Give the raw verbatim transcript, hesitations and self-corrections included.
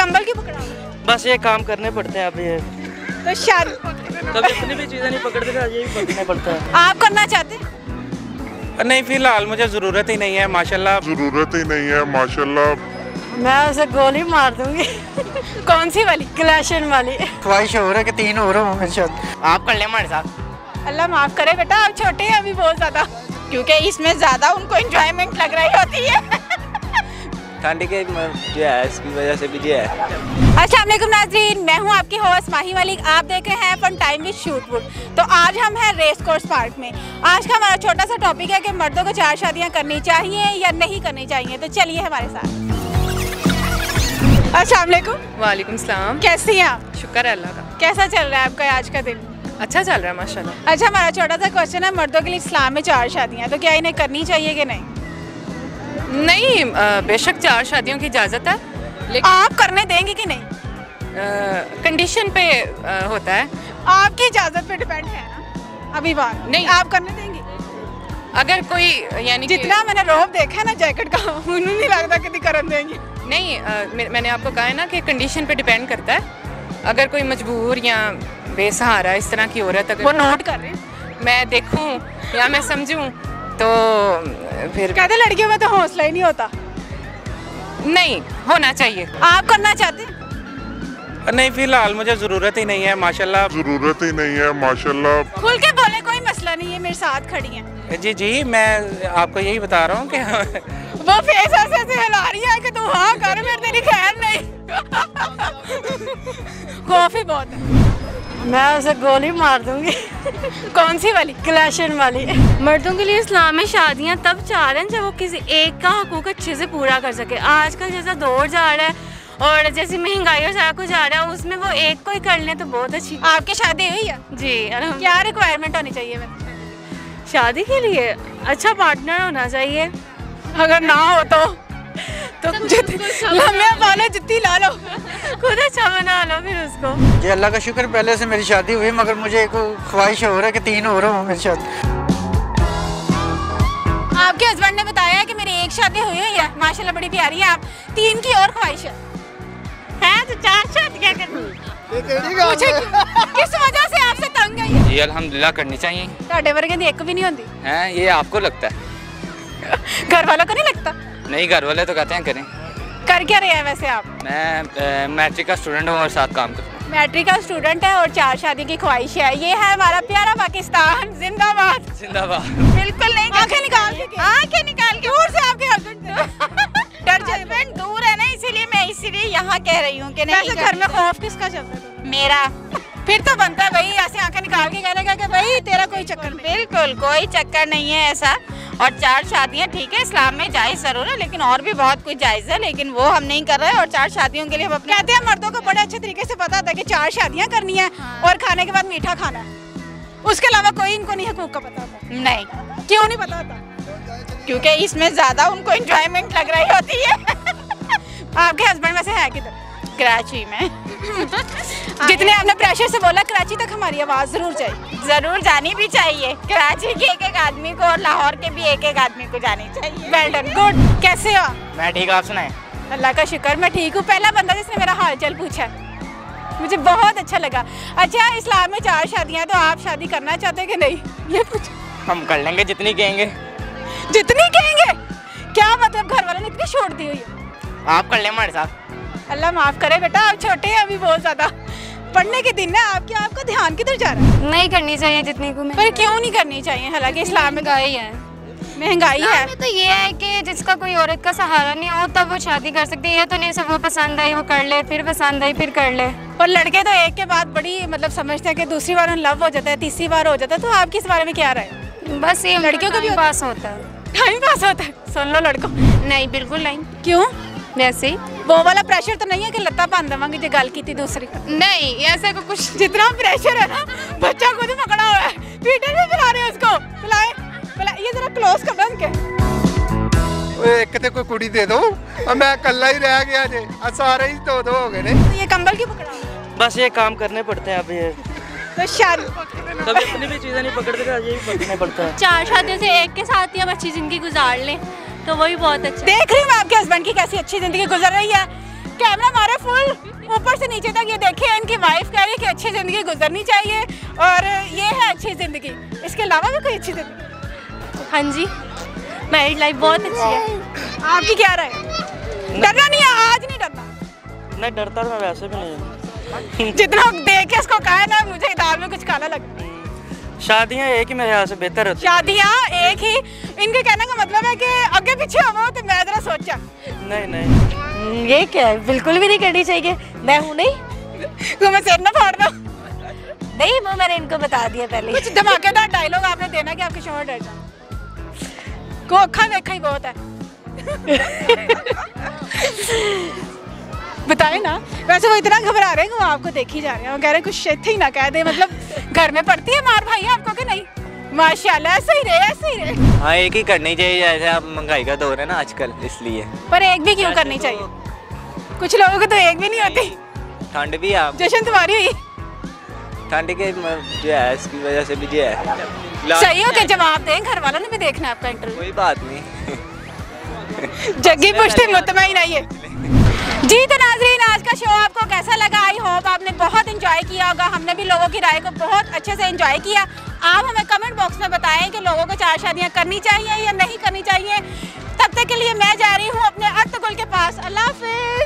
कंबल क्यों पकड़ा? बस ये काम करने पड़ते हैं। आप ये तो शायद कभी अपनी भी चीजें नहीं पकड़ते थे, ये भी पकड़ना पड़ता है। आप करना चाहते? नहीं, फिलहाल मुझे जरूरत ही नहीं है माशाल्लाह। जरूरत ही नहीं है माशाल्लाह। मैं उसे गोली मार दूंगी। कौन सी वाली? क्लैशन वाली। ख्वाहिश हो रहा है कि तीन हो रहा हूँ। आप कर ले हमारे साथ। अल्लाह माफ करे बेटा, आप छोटे हैं अभी बहुत ज्यादा, क्योंकि इसमें ज्यादा उनको एंजॉयमेंट लग रही होती है। ठंड के जो है इसकी वजह से भी जो है। अस्सलाम वालेकुम नाज़रीन, मैं हूँ आपकी होस्ट माही मलिक। आप देख रहे हैं फन टाइम विद शूटवुड। तो आज हम हैं रेस कोर्स पार्क में। आज का हमारा छोटा सा टॉपिक है कि मर्दों को चार शादियाँ करनी चाहिए या नहीं करनी चाहिए। तो चलिए हमारे साथ। अस्सलाम वालेकुम। वालेकुम सलाम। कैसी हैं आप? शुक्र है अल्लाह का। कैसा चल रहा है आपका आज का दिन? अच्छा चल रहा है माशाल्लाह। अच्छा, हमारा छोटा सा क्वेश्चन है, मर्दों के लिए इस्लाम में चार शादियां, तो क्या इन्हें करनी चाहिए कि नहीं? नहीं, बेशक चार शादियों की इजाज़त है, लेकिन आप करने देंगे कि नहीं? कंडीशन पे आ, होता है, आपकी इजाज़त पे डिपेंड है ना। अभी बात नहीं, आप करने देंगे अगर कोई, यानी जितना मैंने रोब देखा है ना जैकेट का, उन्होंने नहीं लगता कि करने देंगे। नहीं, आ, मैंने आपको कहा है ना कि कंडीशन पे डिपेंड करता है। अगर कोई मजबूर या बेसहारा इस तरह की औरत अगर वो नोट कर रहे हैं, मैं देखूं या मैं समझूं तो फिर कहते लड़कियों में तो हौसला ही नहीं होता। नहीं होना चाहिए। आप करना चाहते? नहीं, फिलहाल मुझे जरूरत ही नहीं है माशाल्लाह। जरूरत ही नहीं है माशाल्लाह। खुल के बोले, कोई मसला नहीं है, मेरे साथ खड़ी है। जी जी, मैं आपको यही बता रहा हूँ कि वो फेस ऐसे से हिला रही है कि तू हाँ कर, मेरे तेरी खैर नहीं। काफी बहुत है। मैं उसे गोली मार दूंगी। कौन सी वाली? क्लैशन वाली। मर्दों के लिए इस्लाम में शादियाँ तब चार हैं जब वो किसी एक का हकूक अच्छे से पूरा कर सके। आजकल जैसा दौर जा रहा है और जैसे महंगाई और सारा कुछ जा रहा है, उसमें वो एक को ही कर ले तो बहुत अच्छी। आपकी शादी हुई है? जी। क्या रिक्वायरमेंट होनी चाहिए शादी के लिए? अच्छा पार्टनर होना चाहिए, अगर ना हो तो तो लम्हे जितनी ला लो, खुद अच्छा बना लो फिर उसको। जी अल्लाह का शुक्र पहले से मेरी शादी हुई, मगर मुझे एक ख्वाहिश हो रहा है कि तीन हो रहा हूँ मेरी शादी। आपके हस्बैंड ने बताया कि मेरी एक शादी हुई हुई है माशाल्लाह, बड़ी प्यारी है। आप तीन की और ख्वाहिश है, है तो चार शादियाँ करनी। जी अल्हम्दुलिल्लाह करनी चाहिए। वर्ग एक भी नहीं होती, ये आपको लगता है? घर वालों को नहीं लगता? नहीं, घर वाले तो कहते हैं करें। कर क्या रहे हैं वैसे आप? मैं मैट्रिक का स्टूडेंट हूँ और साथ काम करता हूँ। मैट्रिक का स्टूडेंट है और चार शादी की ख्वाहिश है। ये है हमारा प्यारा पाकिस्तान। जिंदाबाद जिंदाबाद। बिल्कुल नहीं, आंखें निकाल के, आंखें निकाल के। दूर से आपके हस्बैंड दूर है ना, इसीलिए मैं इसीलिए यहाँ कह रही हूँ कि नहीं। घर में खौफ किसका चल रहा है? मेरा। फिर तो बनता है भाई, ऐसे आंखें निकाल के कहने का भाई तेरा कोई चक्कर? बिल्कुल कोई चक्कर नहीं है ऐसा। और चार शादियाँ ठीक है, इस्लाम में जायज़ ज़रूर है, लेकिन और भी बहुत कुछ जायज़ है, लेकिन वो हम नहीं कर रहे हैं। और चार शादियों के लिए हम अपने कहते हैं मर्दों को बड़े अच्छे तरीके से पता होता है कि चार शादियाँ करनी है और खाने के बाद मीठा खाना है, उसके अलावा कोई इनको नहीं हकूक़ का पता होता। नहीं, क्यों नहीं पता होता? क्योंकि इसमें ज़्यादा उनको इंजॉयमेंट लग रही होती है। आपके हस्बैंड वैसे है किधर? कराची में। जितने आपने प्रेशर से बोला, कराची तक हमारी आवाज़ ज़रूर जाए, ज़रूर जानी भी चाहिए। कराची के एक एक आदमी को और लाहौर के भी एक एक आदमी को जानी चाहिए। Well done, good. कैसे हो? मैं ठीक हूँ, आप सुनाएं? अल्लाह का शुक्र मैं ठीक हूँ। पहला बंदा जिसने मेरा हाल चाल पूछा, मुझे बहुत अच्छा लगा। अच्छा, इस्लाम में चार शादियाँ, तो आप शादी करना चाहते कि नहीं? ये पूछ हम कर लेंगे जितनी कहेंगे। जितनी कहेंगे? क्या मतलब घर वालों ने इतनी छोड़ दी हुई? आप कर लें हमारे साथ। अल्लाह माफ़ करे बेटा, आप छोटे हैं अभी बहुत ज़्यादा, पढ़ने के दिन ना आपके, आपका ध्यान किधर जा रहा है? नहीं करनी चाहिए जितनी को मैं। पर क्यों नहीं करनी चाहिए? हालांकि इस्लाम में महंगाई है, महंगाई है तो ये है कि जिसका कोई औरत का सहारा नहीं हो तब वो शादी कर सकती है। ये तो नहीं सब वो पसंद आई वो कर ले, फिर पसंद आई फिर कर ले। और लड़के तो एक के बाद बड़ी मतलब समझते हैं कि दूसरी बार लव हो जाता है, तीसरी बार हो जाता है। तो आपकी इस बारे में क्या रहे? बस ये लड़कियों का भी पास होता है, टाइम पास होता है। सुन लो लड़कों। नहीं बिल्कुल नहीं। क्यों? वैसे वो वाला प्रेशर तो नहीं है कि लत्ता बांध देवांगी जो गल की थी दूसरी? नहीं, ऐसा कुछ। जितना प्रेशर है ना, बच्चा खुद पकड़ा हुआ है, पीटर भी पिला रहे हैं उसको। पिलाए पिला, ये जरा क्लोज कर बन के। ओए एक ते कोई कुड़ी दे दो, अब मैं अकेला ही रह गया जे। आ सारे ही दो दो हो गए ने। ये कंबल क्यों पकड़ा? बस ये काम करने पड़ते हैं। अब ये तो शादी कभी अपनी भी चीजें नहीं पकड़ते थे, ये भी पकड़ने पड़ता है। चार शादियों से एक के साथ ही हम अच्छी जिंदगी गुजार लें तो वही बहुत अच्छा। देख रही हूँ आपके हस्बैंड की कैसी अच्छी जिंदगी गुजर रही है, कैमरा मारे फुल। ऊपर से नीचे तक ये देखें, इनकी वाइफ कह रही है कि अच्छी ज़िंदगी गुजरनी चाहिए और ये है अच्छी ज़िंदगी। इसके अलावा भी कोई अच्छी ज़िंदगी? हाँ जी, मैरिड लाइफ बहुत अच्छी है। आपकी क्या राय? डरना नहीं है आज? नहीं डरता? नहीं डरता मैं वैसे भी नहीं। जितना देखे इसको कहा ना, मुझे दाल में कुछ काला लगता है। शादियाँ एक ही मेरे यहाँ से बेहतर होती है। शादियाँ एक ही, इनके कहने का मतलब है कि आगे पीछे हो तो मैं जरा सोचा। नहीं नहीं, ये क्या है, बिल्कुल भी नहीं करनी चाहिए। मैं हूँ नहीं तो मैं सिर ना फाड़ दो। नहीं वो मैंने इनको बता दिया पहले। कुछ धमाकेदार डायलॉग आपने देना कि आपके शोहर डर जाए। को अखा देखा ही बहुत है। बताए ना। वैसे वो इतना घबरा रहे हैं कि वो आपको देखी जा रहे हैं, वो कह रहे हैं कुछ शेथ ही ना कह दे। मतलब घर में पड़ती है मार भाई आपको कि नहीं? माशाल्लाह, ऐसे ही रहे, ऐसे ही रहे। हाँ एक ही करनी चाहिए, जैसे आप महंगाई का दौर है ना आजकल, इसलिए। पर एक भी क्यों करनी चाहिए? कुछ लोगों को तो एक भी नहीं होती। ठंड भी आप जश्न तुम्हारी हुई ठंड के जो है इसकी वजह से भी जो है सही हो के जवाब दें, घर वालों ने भी देखना आपका इंटरव्यू। कोई बात नहीं, जग्गी पुष्टि मुतमईन आई है जी। तो नाजरीन आज का शो आपको कैसा लगा, आई होप आपने बहुत एंजॉय किया होगा। हमने भी लोगों की राय को बहुत अच्छे से एंजॉय किया। आप हमें कमेंट बॉक्स में बताएं कि लोगों को चार शादियां करनी चाहिए या नहीं करनी चाहिए। तब तक के लिए मैं जा रही हूँ अपने अर्तगुल के पास। अल्लाह हाफिज़।